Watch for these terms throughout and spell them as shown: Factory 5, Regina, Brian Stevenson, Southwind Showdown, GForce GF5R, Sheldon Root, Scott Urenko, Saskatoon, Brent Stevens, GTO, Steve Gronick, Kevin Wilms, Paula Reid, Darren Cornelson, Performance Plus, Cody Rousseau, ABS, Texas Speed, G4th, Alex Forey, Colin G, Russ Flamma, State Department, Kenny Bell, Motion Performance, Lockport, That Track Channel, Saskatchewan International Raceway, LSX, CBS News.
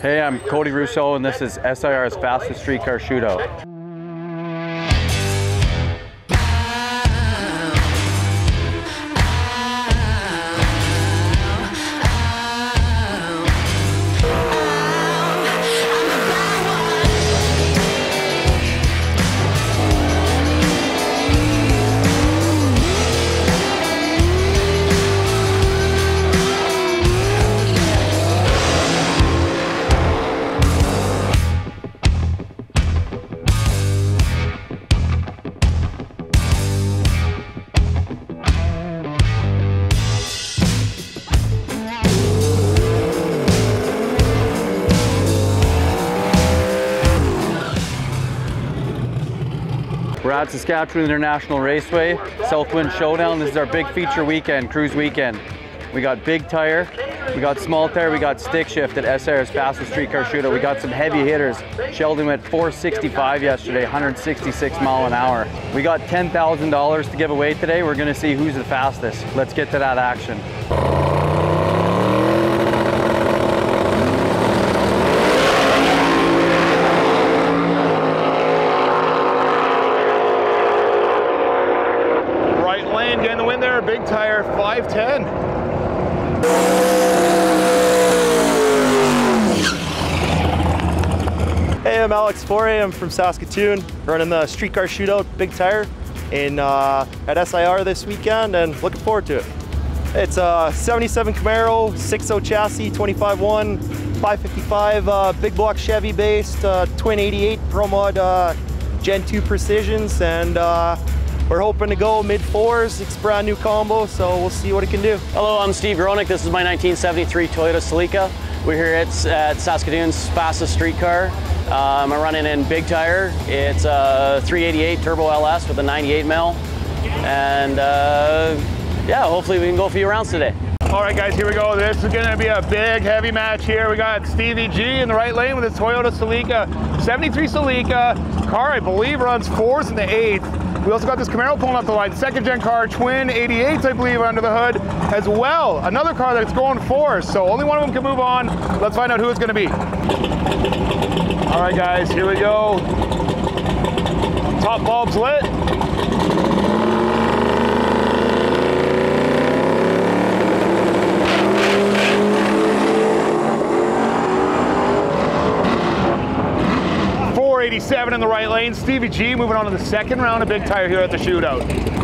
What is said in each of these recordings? Hey, I'm Cody Rousseau, and this is SIR's Fastest Street Car Shootout. We're at Saskatchewan International Raceway, Southwind Showdown. This is our big feature weekend, cruise weekend. We got big tire, we got small tire, we got stick shift at SIR's Fastest Street Car Shootout. We got some heavy hitters. Sheldon went 465 yesterday, 166 mile an hour. We got $10,000 to give away today. We're gonna see who's the fastest. Let's get to that action. Big tire, 510. Hey, I'm Alex Forey. I'm from Saskatoon, running the streetcar shootout, big tire, at SIR this weekend, and looking forward to it. It's a 77 Camaro, 6.0 chassis, 25.1, 555, big block Chevy based, twin 88 Pro Mod Gen 2 Precisions, and we're hoping to go mid-fours. It's a brand new combo, so we'll see what it can do. Hello, I'm Steve Gronick. This is my 1973 Toyota Celica. We're here at Saskatoon's Fastest Streetcar. I'm running in big tire. It's a 388 Turbo LS with a 98 mil. And yeah, hopefully we can go a few rounds today. All right, guys, here we go. This is gonna be a big, heavy match here. We got Stevie G in the right lane with his Toyota Celica, 73 Celica. Car, I believe, runs fours in the eighth. We also got this Camaro pulling up the line, second gen car, twin 88s, I believe, under the hood as well. Another car that's going for, so only one of them can move on. Let's find out who it's gonna be. All right, guys, here we go. Top bulbs lit. Seven in the right lane. Stevie G moving on to the second round of big tire here at the shootout.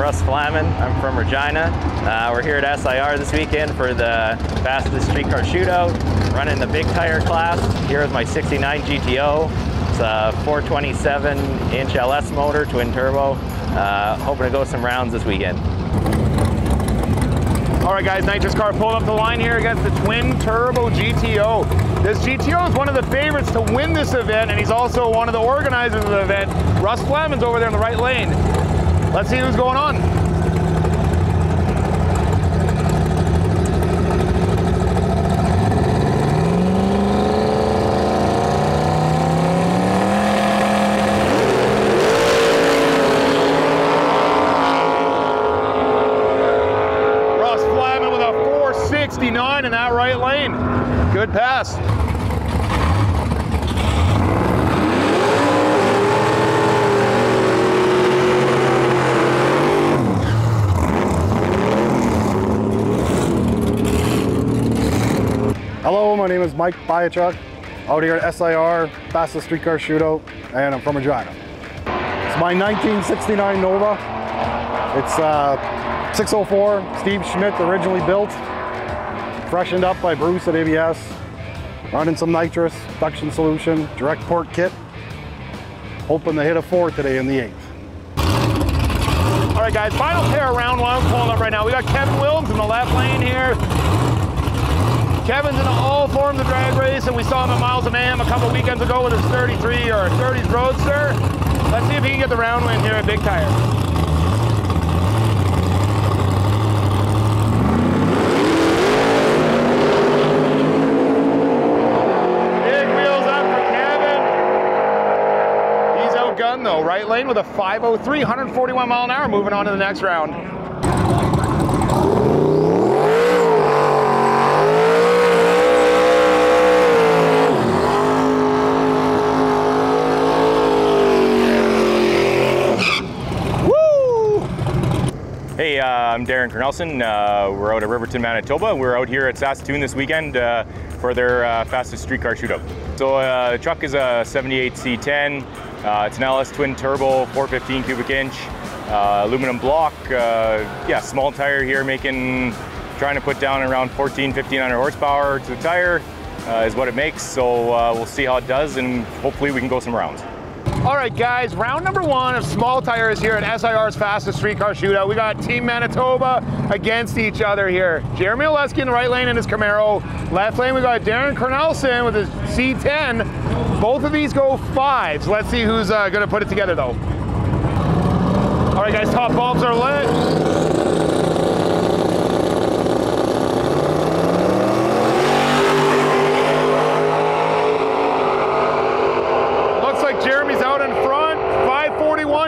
Russ Flamma. I'm from Regina. We're here at SIR this weekend for the Fastest Streetcar Shootout. Running the big tire class. Here is my 69 GTO. It's a 427-inch LS motor, twin turbo. Hoping to go some rounds this weekend. All right, guys, nitrous car pulled up the line here against the twin turbo GTO. This GTO is one of the favorites to win this event, and he's also one of the organizers of the event. Russ Flamma's over there in the right lane. Let's see who's going on. Russ Flamma with a 469 in that right lane. Good pass. Hello, my name is Mike Piatruck, out here at SIR, Fastest Streetcar Shootout, and I'm from Regina. It's my 1969 Nova. It's 604, Steve Schmidt originally built, freshened up by Bruce at ABS, running some nitrous, induction solution, direct port kit, hoping to hit a four today in the eighth. All right, guys, final pair of round one pulling up right now. We got Kevin Wilms in the left lane here. Kevin's in an all-form the drag race, and we saw him at Miles of Mayhem a couple weekends ago with his 33 or 30s Roadster. Let's see if he can get the round win here at Big Tire. Big wheels up for Kevin. He's outgunned though, right lane with a 503, 141 mile an hour, moving on to the next round. Hey, I'm Darren Cornelson. We're out at Riverton, Manitoba. We're out here at Saskatoon this weekend for their fastest streetcar shootout. So the truck is a 78C10. It's an LS twin turbo, 415 cubic inch, aluminum block. Yeah, small tire here, trying to put down around 1,400 horsepower to the tire is what it makes. So we'll see how it does, and hopefully we can go some rounds. All right, guys, round number one of small tires here at SIR's fastest streetcar shootout. We got Team Manitoba against each other here. Jeremy Oleski in the right lane in his Camaro. Left lane, we got Darren Cornelson with his C10. Both of these go fives. Let's see who's gonna put it together though. All right, guys, top bulbs are lit.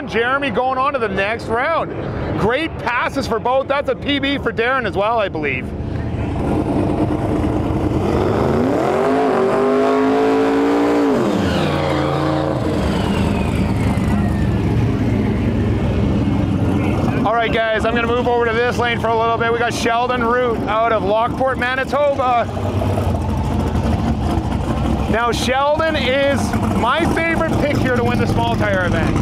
Jeremy going on to the next round. Great passes for both. That's a PB for Darren as well, I believe. All right, guys, I'm gonna move over to this lane for a little bit. We got Sheldon Root out of Lockport, Manitoba. Now, Sheldon is my favorite pick here to win the small tire event.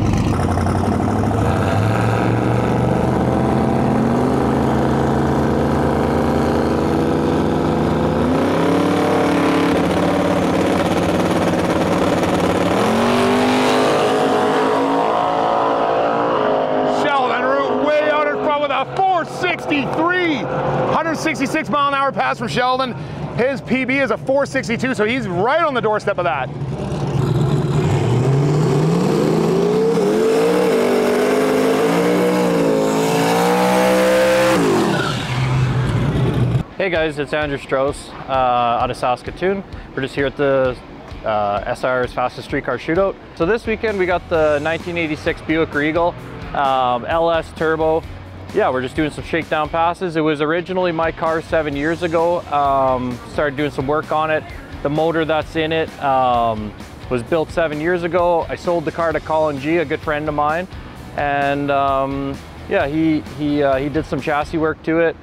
A 463, 166 mile an hour pass from Sheldon. His PB is a 462, so he's right on the doorstep of that. Hey guys, it's Andrew Strauss out of Saskatoon. We're just here at the SIR's fastest streetcar shootout. So this weekend we got the 1986 Buick Regal LS Turbo. Yeah, we're just doing some shakedown passes. It was originally my car 7 years ago. Started doing some work on it. The motor that's in it was built 7 years ago. I sold the car to Colin G, a good friend of mine. And yeah, he did some chassis work to it.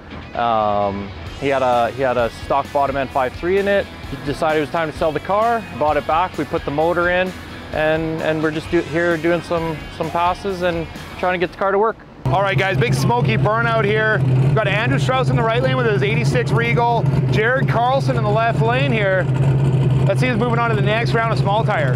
He had a stock bottom end 5.3 in it. He decided it was time to sell the car, bought it back, we put the motor in, and we're just here doing some passes and trying to get the car to work. All right, guys, big smoky burnout here. We've got Andrew Strauss in the right lane with his 86 Regal, Jared Carlson in the left lane here. Let's see who's moving on to the next round of small tire.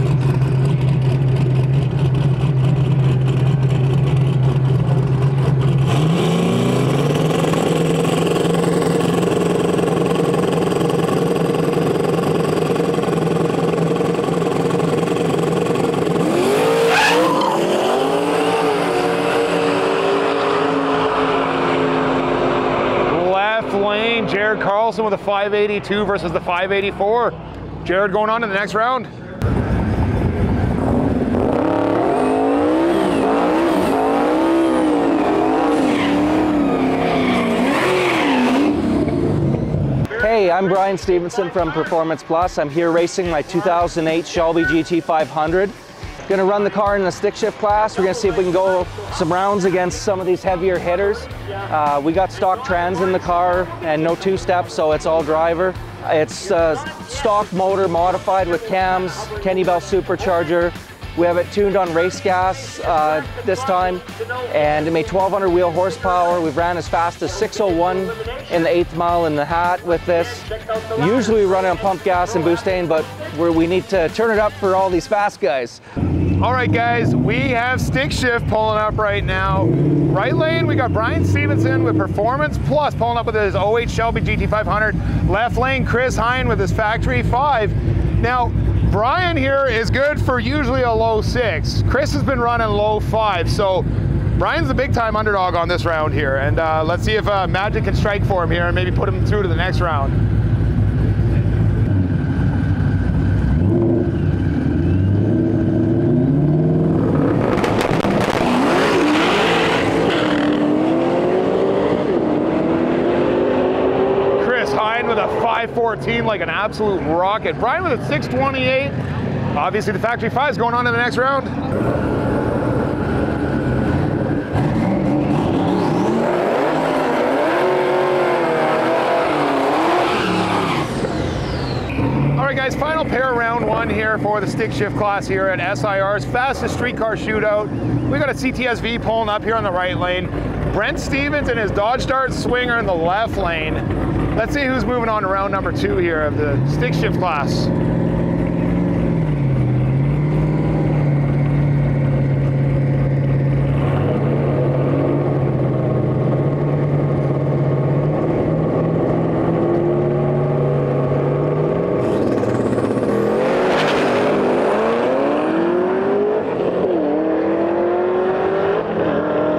Jared Carlson with a 582 versus the 584. Jared going on to the next round. Hey, I'm Brian Stevenson from Performance Plus. I'm here racing my 2008 Shelby GT500. Gonna run the car in the stick shift class. We're gonna see if we can go some rounds against some of these heavier hitters. We got stock trans in the car and no two-step, so it's all driver. It's stock motor modified with cams, Kenny Bell supercharger. We have it tuned on race gas this time, and it made 1,200 wheel horsepower. We've ran as fast as 601 in the 8th mile in the hat with this. Usually we run it on pump gas and boost, but we need to turn it up for all these fast guys. All right, guys, we have stick shift pulling up right now. Right lane, we got Brian Stevenson with Performance Plus pulling up with his 08 Shelby GT500. Left lane, Chris Hine with his Factory 5. Now, Brian here is good for usually a low 6. Chris has been running low 5, so Brian's the big-time underdog on this round here. And let's see if Magic can strike for him here and maybe put him through to the next round. With a 514 like an absolute rocket. Brian with a 628. Obviously the Factory 5 is going on to the next round. All right, guys, final pair round one here for the stick shift class here at SIR's fastest streetcar shootout. We got a CTSV pulling up here on the right lane. Brent Stevens and his Dodge Dart Swinger in the left lane. Let's see who's moving on to round number 2 here of the stick shift class.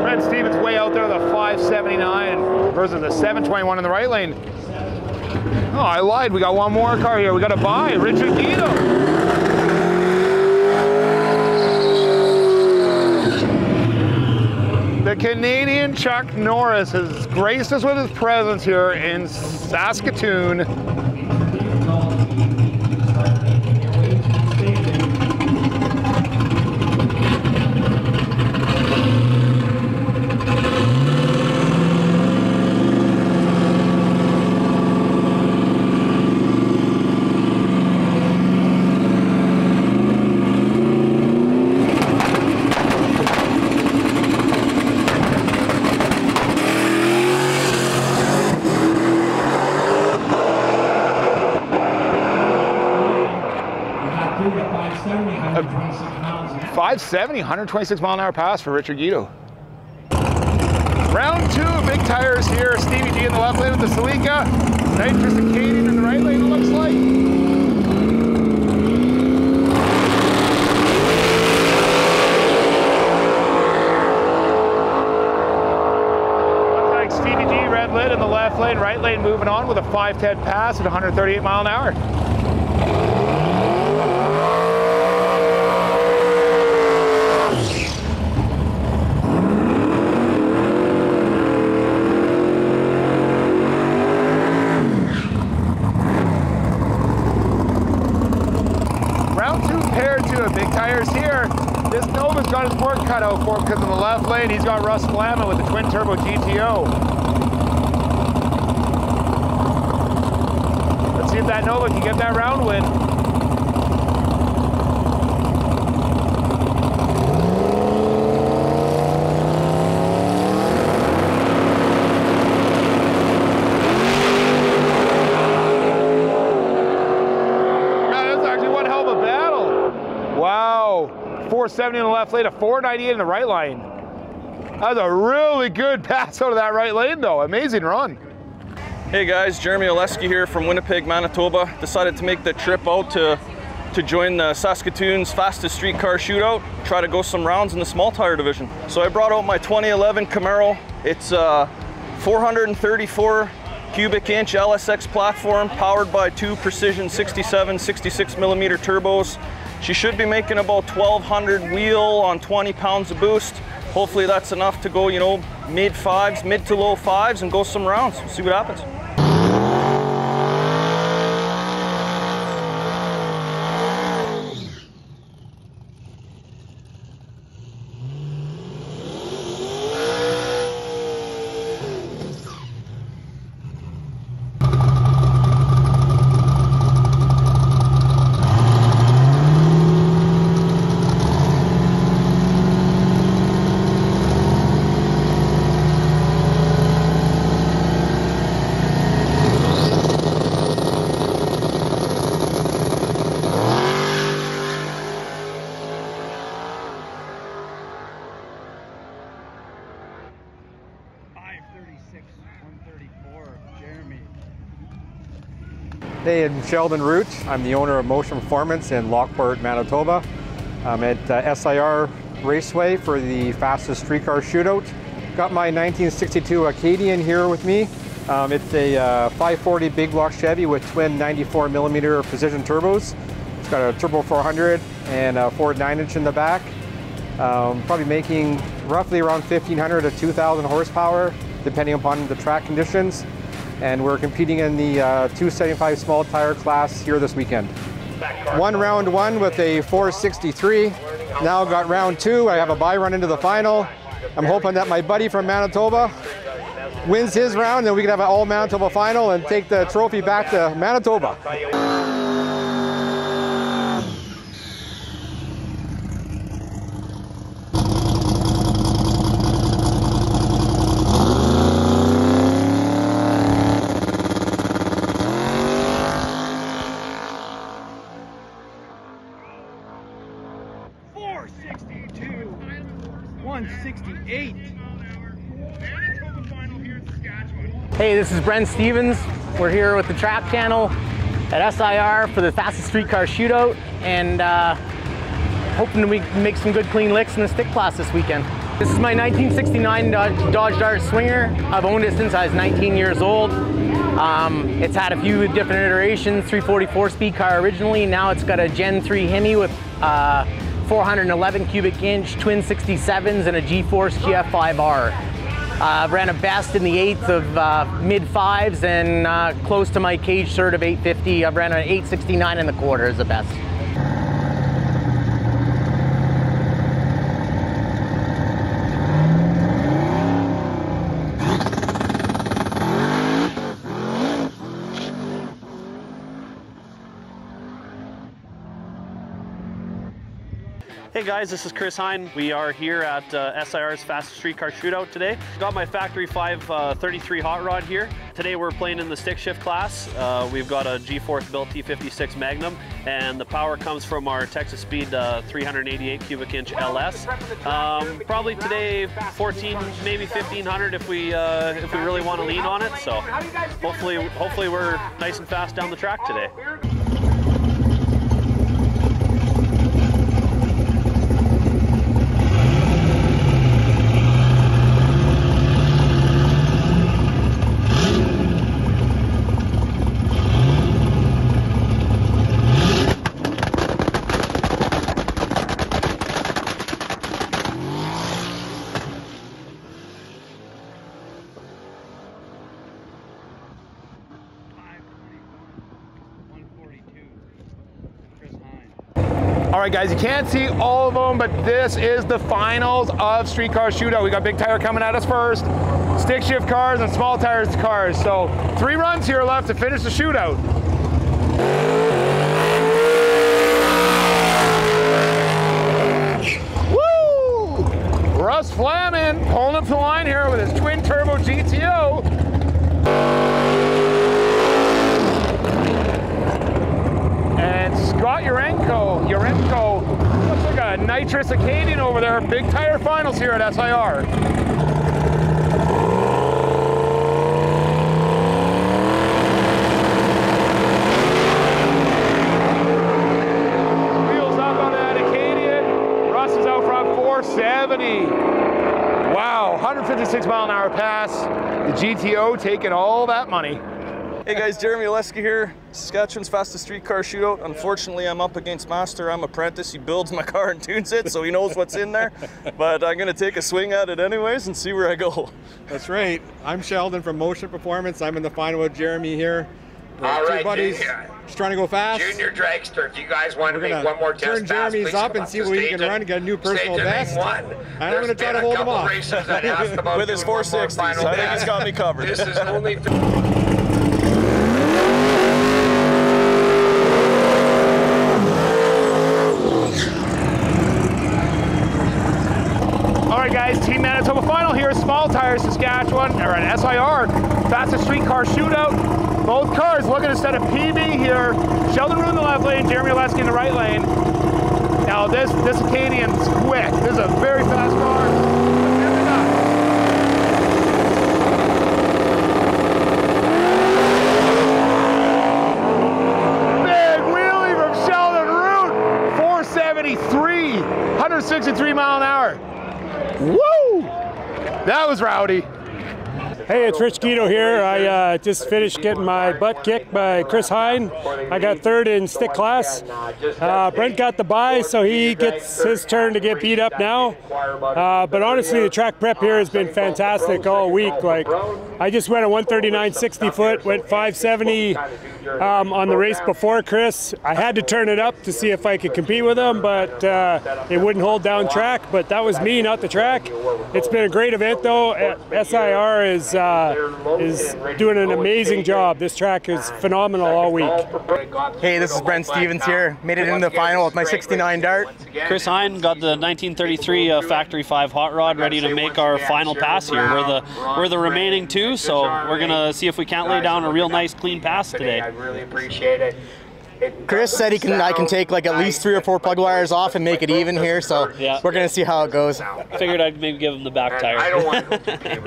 Brent Stevens way out there, the 579 versus the 721 in the right lane. Oh, I lied. We got one more car here. We got to buy Richard Guido. The Canadian Chuck Norris has graced us with his presence here in Saskatoon. A 570, 126 mile an hour pass for Richard Guido. Round 2 of big tires here. Stevie G in the left lane with the Celica. Nitrous and Canyon in the right lane, it looks like. Stevie G red lid in the left lane, right lane moving on with a 510 pass at 138 mile an hour. Out for him because in the left lane he's got Russ Flamma with the twin turbo GTO. Let's see if that Nova can get that round win. Man, that's actually one hell of a battle. Wow. 470 in the left lane, a 498 in the right lane. That was a really good pass out of that right lane though, amazing run. Hey guys, Jeremy Oleski here from Winnipeg, Manitoba. Decided to make the trip out to join the Saskatoon's fastest streetcar shootout, try to go some rounds in the small tire division. So I brought out my 2011 Camaro. It's a 434 cubic inch LSX platform powered by 2 Precision 67, 66 millimeter turbos. She should be making about 1,200 wheel on 20 pounds of boost. Hopefully that's enough to go, you know, mid-5s, mid to low 5s and go some rounds. We'll see what happens. Hey, I'm Sheldon Root. I'm the owner of Motion Performance in Lockport, Manitoba. I'm at SIR Raceway for the fastest streetcar shootout. Got my 1962 Acadian here with me. It's a 540 big block Chevy with twin 94 millimeter precision turbos. It's got a turbo 400 and a Ford 9-inch in the back. Probably making roughly around 1,500 to 2,000 horsepower, depending upon the track conditions. And we're competing in the 275 small tire class here this weekend. Won round one with a 463. Now got round two. I have a bye run into the final. I'm hoping that my buddy from Manitoba wins his round, and we can have an all Manitoba final and take the trophy back to Manitoba. Hey, this is Brent Stevens. We're here with the Trap Channel at SIR for the fastest streetcar shootout, and hoping we can make some good clean licks in the stick class this weekend. This is my 1969 Dodge Dart Swinger. I've owned it since I was 19 years old. It's had a few different iterations, 344-speed car originally. Now it's got a Gen 3 Hemi with 411 cubic inch twin 67s and a GForce GF5R. Ran a best in the eighth of mid-fives and close to my cage cert of 850. I've ran an 869 and a quarter as the best. Hey guys, this is Chris Hine. We are here at SIR's Fastest Streetcar Shootout today. Got my Factory 5 33 Hot Rod here. Today we're playing in the stick shift class. We've got a G4th built T56 Magnum, and the power comes from our Texas Speed 388 cubic inch LS. Probably today 14, maybe 1500 if we really want to lean on it. So hopefully we're nice and fast down the track today. All right, guys, you can't see all of them, but this is the finals of Streetcar Shootout. We got big tire coming at us first, stick shift cars and small tires cars. So 3 runs here left to finish the shootout. Woo! Russ Flamma pulling up the line here with his twin turbo GTO. Scott Urenko, looks like a nitrous Acadian over there. Big tire finals here at SIR. Wheels up on that Acadian. Russ is out front, 470. Wow, 156 mile an hour pass. The GTO taking all that money. Hey guys, Jeremy Oleski here, Saskatchewan's Fastest Streetcar Shootout. Unfortunately, I'm up against Master. I'm apprentice. He builds my car and tunes it, so he knows what's in there. But I'm going to take a swing at it anyways and see where I go. That's right. I'm Sheldon from Motion Performance. I'm in the final with Jeremy here. All right, buddies. Junior. Just trying to go fast. Junior dragster, if you guys want to make one more test, turn Jeremy's up and see where he can run and get a new personal best. I'm going to try to hold him off. With his 460s, I think he's got me covered. This is only. Team Manitoba final here, small tires, Saskatchewan, or an SIR, fastest streetcar shootout. Both cars looking to set a PB here. Sheldon Root in the left lane, Jeremy Oleski in the right lane. Now this Acadian's quick. This is a very fast car. 163 mile an hour. Woo! That was rowdy. Hey, it's Rich Guido here. I just finished getting my butt kicked by Chris Hine. I got third in stick class. Brent got the bye, so he gets his turn to get beat up now. But honestly, the track prep here has been fantastic all week. Like, I just went a 139.60 foot, went 570 on the race before Chris. I had to turn it up to see if I could compete with him, but it wouldn't hold down track. But that was me, not the track. It's been a great event, though. SIR is doing an amazing job. This track is phenomenal all week. Hey, this is Brent Stevens here. Made it into the final with my 69 dart. Chris Hine got the 1933 Factory 5 hot rod ready to make our final pass here. We're the remaining two, so we're gonna see if we can't lay down a real nice clean pass today. I really appreciate it. Chris said he can. I can take like at least 3 or 4 plug wires off and make it even here, so yeah, we're gonna see how it goes. Figured I'd maybe give him the back tire.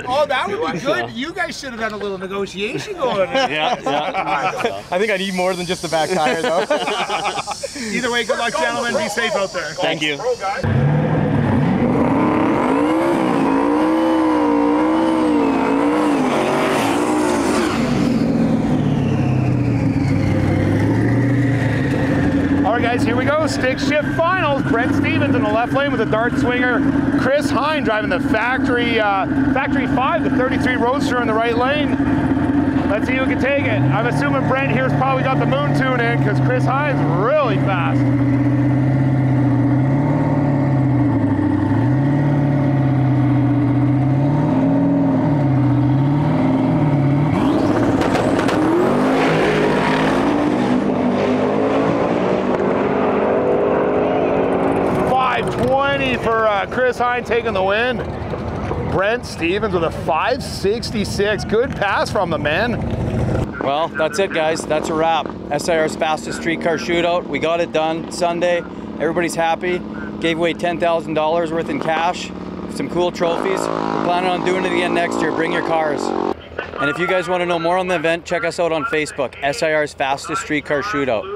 Oh, that would be good. You guys should have done a little negotiation going on. Yeah, yeah. I think I need more than just the back tire, though. Either way, good luck, gentlemen. Be safe out there. Thank you. Guys, here we go, stick shift finals. Brent Stevens in the left lane with a dart swinger. Chris Hine driving the Factory 5, the 33 Roadster in the right lane. Let's see who can take it. I'm assuming Brent here's probably got the moon tune in because Chris Hine's really fast. Chris Hine taking the win. Brent Stevens with a 566. Good pass from the man. Well, that's it, guys. That's a wrap. SIR's fastest streetcar shootout. We got it done Sunday. Everybody's happy. Gave away $10,000 worth in cash. Some cool trophies. We're planning on doing it again next year. Bring your cars. And if you guys want to know more on the event, check us out on Facebook. SIR's fastest streetcar shootout.